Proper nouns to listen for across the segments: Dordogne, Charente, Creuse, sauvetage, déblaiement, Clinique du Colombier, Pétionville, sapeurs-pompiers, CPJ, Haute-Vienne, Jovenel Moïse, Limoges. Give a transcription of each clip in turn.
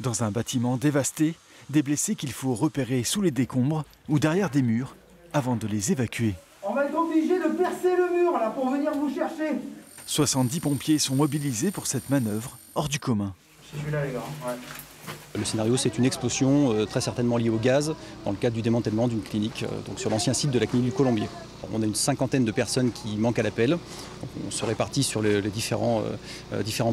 Dans un bâtiment dévasté, des blessés qu'il faut repérer sous les décombres ou derrière des murs avant de les évacuer. On va être obligé de percer le mur là pour venir vous chercher. 70 pompiers sont mobilisés pour cette manœuvre hors du commun. C'est celui-là les gars, ouais. Le scénario, c'est une explosion très certainement liée au gaz dans le cadre du démantèlement d'une clinique donc sur l'ancien site de la clinique du Colombier. On a une cinquantaine de personnes qui manquent à l'appel. On se répartit sur les différents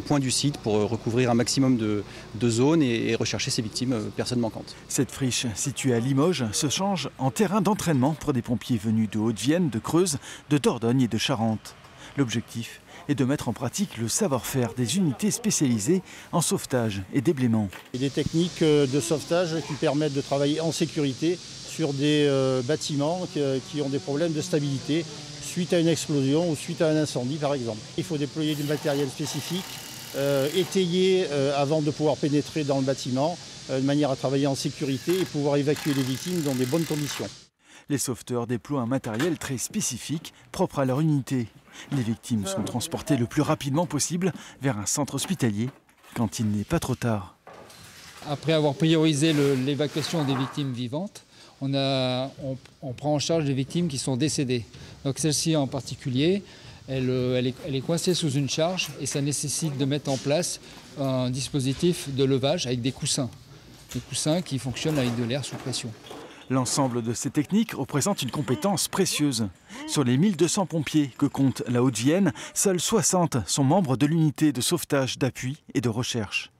points du site pour recouvrir un maximum de zones et rechercher ces victimes, personnes manquantes. Cette friche située à Limoges se change en terrain d'entraînement pour des pompiers venus de Haute-Vienne, de Creuse, de Dordogne et de Charente. L'objectif est de mettre en pratique le savoir-faire des unités spécialisées en sauvetage et déblaiement. Et des techniques de sauvetage qui permettent de travailler en sécurité sur des bâtiments qui ont des problèmes de stabilité suite à une explosion ou suite à un incendie par exemple. Il faut déployer du matériel spécifique, étayer avant de pouvoir pénétrer dans le bâtiment de manière à travailler en sécurité et pouvoir évacuer les victimes dans des bonnes conditions. Les sauveteurs déploient un matériel très spécifique, propre à leur unité. Les victimes sont transportées le plus rapidement possible vers un centre hospitalier, quand il n'est pas trop tard. Après avoir priorisé l'évacuation des victimes vivantes, on prend en charge les victimes qui sont décédées. Donc celle-ci en particulier, elle est coincée sous une charge et ça nécessite de mettre en place un dispositif de levage avec des coussins. Des coussins qui fonctionnent avec de l'air sous pression. L'ensemble de ces techniques représente une compétence précieuse. Sur les 1200 pompiers que compte la Haute-Vienne, seuls 60 sont membres de l'unité de sauvetage, d'appui et de recherche.